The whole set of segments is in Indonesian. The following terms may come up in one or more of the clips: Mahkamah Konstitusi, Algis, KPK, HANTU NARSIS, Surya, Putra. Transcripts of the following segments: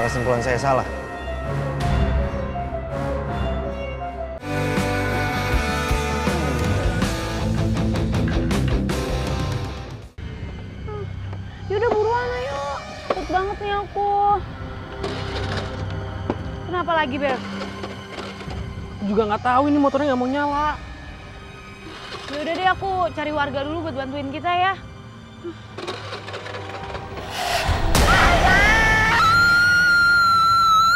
apakah kesimpulan saya salah? Yaudah buruan ayo, takut banget nih aku. Kenapa lagi, Beb? Juga nggak tahu, ini motornya nggak mau nyala. Yaudah deh, aku cari warga dulu buat bantuin kita ya.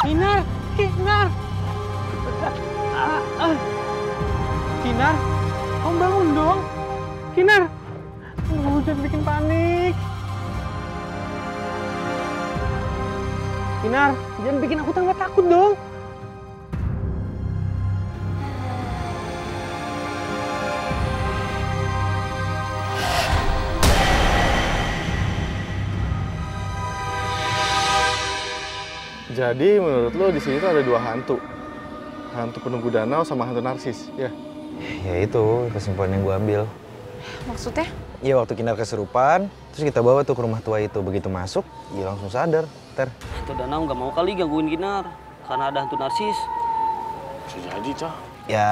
Kinar, Kinar, Kinar, kamu bangun dong, Kinar, jangan bikin panik. Kinar, jangan bikin aku tambah takut dong. Jadi menurut lo di sini tuh ada dua hantu. Hantu penunggu danau sama hantu narsis, ya? Ya itu kesimpulan yang gue ambil. Maksudnya? Ya waktu Kinar kesurupan, terus kita bawa tuh ke rumah tua itu. Begitu masuk, dia langsung sadar, Ter. Hantu danau nggak mau kali gangguin Kinar, karena ada hantu narsis. Bisa jadi, Cah. Ya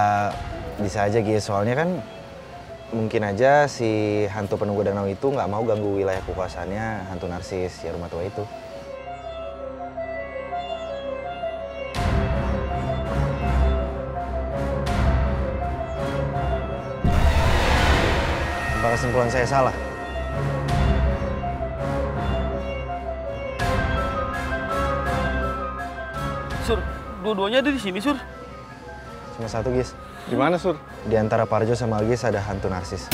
bisa aja, Gis. Soalnya kan mungkin aja si hantu penunggu danau itu nggak mau ganggu wilayah kekuasaannya hantu narsis, ya rumah tua itu. Kesimpulan saya salah. Sur, dua-duanya ada di sini, Sur. Cuma satu, Gis. Di mana, Sur? Di antara Parjo sama Algis ada hantu narsis.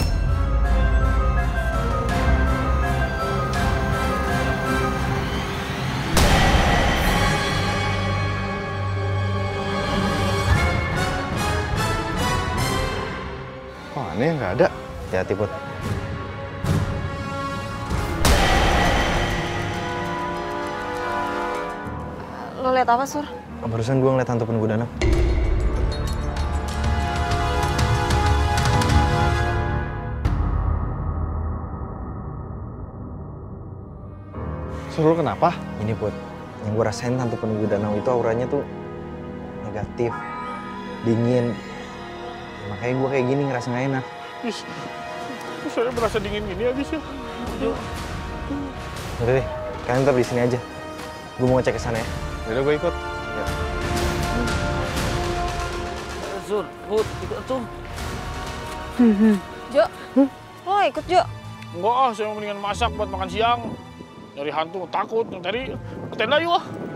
Oh, aneh, nggak ada. Ya, tiput. Lo lihat apa, Sur? Barusan gue ngeliat hantu penunggu danau. Sur, lo kenapa? Ini, Put. Yang gue rasain hantu penunggu danau itu auranya tuh negatif, dingin. Makanya gue kayak gini, ngerasa nggak enak. Ih, saya merasa dingin gini abis ya. Udah deh, kalian tetap di sini aja. Gue mau ngecek ke sana ya. Yaudah, gue ikut. Ya. Zur, Put, ikut tuh. Jo, lo ikut Jo? Enggak, saya mendingan masak buat makan siang. Dari hantu, takut. Tadi, tenda yuk.